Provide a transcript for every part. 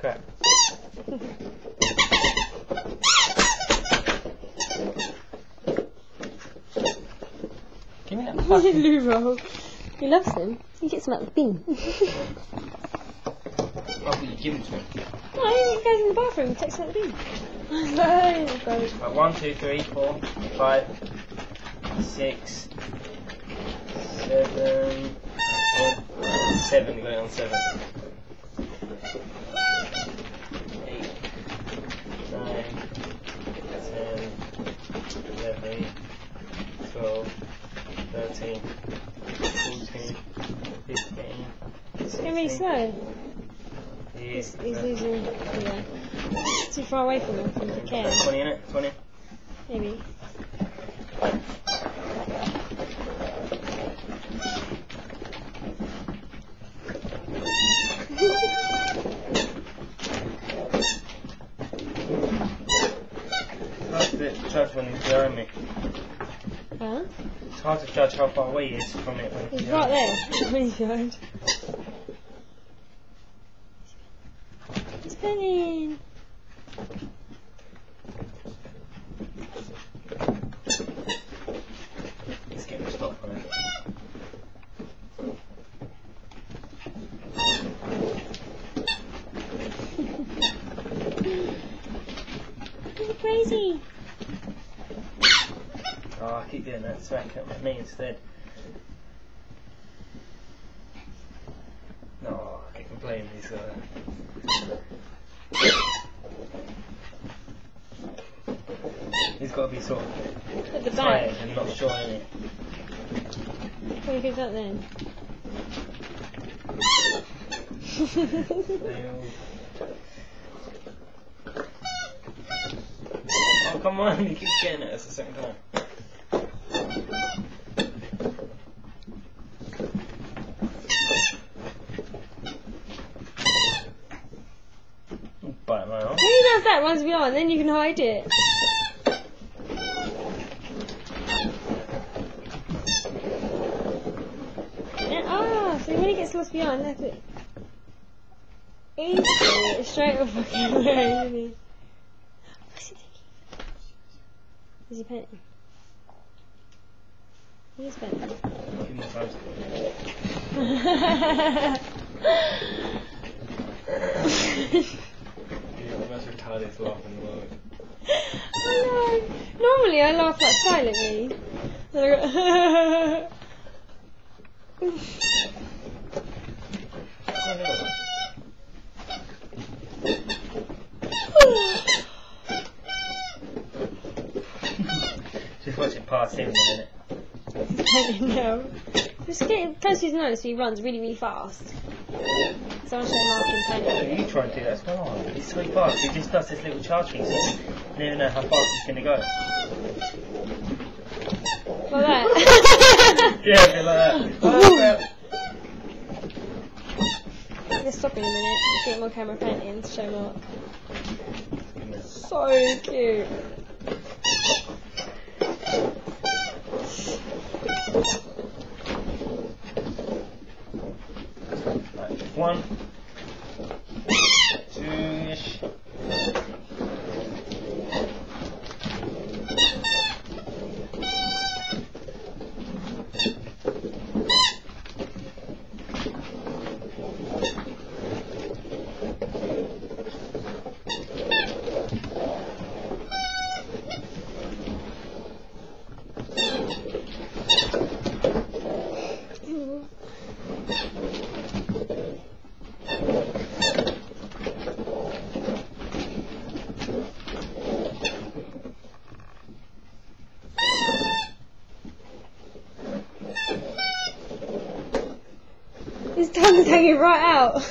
Okay. Give me that fucking Lou. He loves him. He gets him out of the bin. Why would you give him to him? No, he goes in the bathroom. He takes him out of the bin. Oh, God. Right, 1, 2, 3, 4, 5, 6, 7. Oh, 7. We're going on 7. 8, 9, 10, 11, 12, 13, 14, 15. It's getting really slow. Yeah. He's losing. Yeah. It's too far away from him. From the care. 20 in it. 20. Maybe. Judge when he's behind me. Huh? It's hard to judge how far away he is from it. When he's right there. He's behind. It's Penny. Let's get him to stop for a minute. He's crazy. Oh, I keep doing that, smack up at me instead. No, I can blame these guys. He's got to be sort of at the tired back and not sure, isn't he? Where goes that then? Oh, come on, he keeps getting at us a second time. That one's beyond, then you can hide it. So when he gets lost beyond, that's it. Easy, straight off fucking road, isn't he? What's he thinking? Is he painting? He is painting. Give him the time. Charlie's laughing loud. I know. Normally I laugh like silently. Then I go. Just watch it pass him in a minute. I don't know. Just get close to his nose so he runs really, really fast. Someone should mark him Penny. You try and do that as well. He's so fast. He just does this little charge piece. So you never know how fast he's going to go. Like that? Yeah, a bit like that. Let's stop in a minute. Get more camera painting to show Mark. So cute. One, two-ish. His tongue's hanging right out.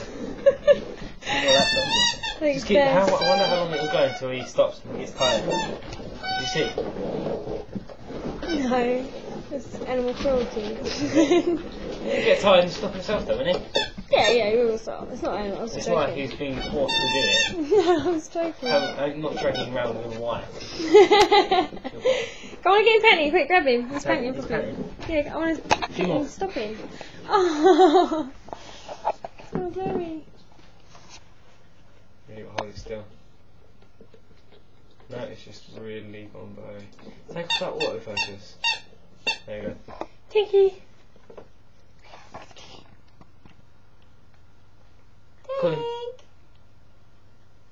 Just keep, I wonder how long it will go until he stops and gets tired. Did you see? No, it's animal cruelty. He'll get tired and stop himself though, won't he? Yeah, he will stop. It's not animal, I was joking. It's not like he's being forced to do it. No, I was joking. I'm not dragging around with a wire. Go on, get him, Penny, quick, grab him. He's panting for him. Yeah, I want to stop him. Oh, so blurry. really holding still. No, it's just really gone by. Take off that autofocus. There you go. Tinky! Call him.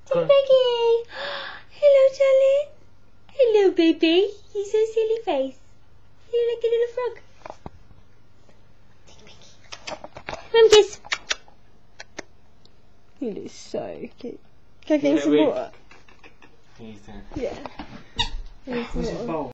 Tinky! Hello, Charlie. Hello, baby. He's so silly face. You're like a little frog. Mum, kiss. You look so cute. Can I get some water? Yeah. Where's your bowl?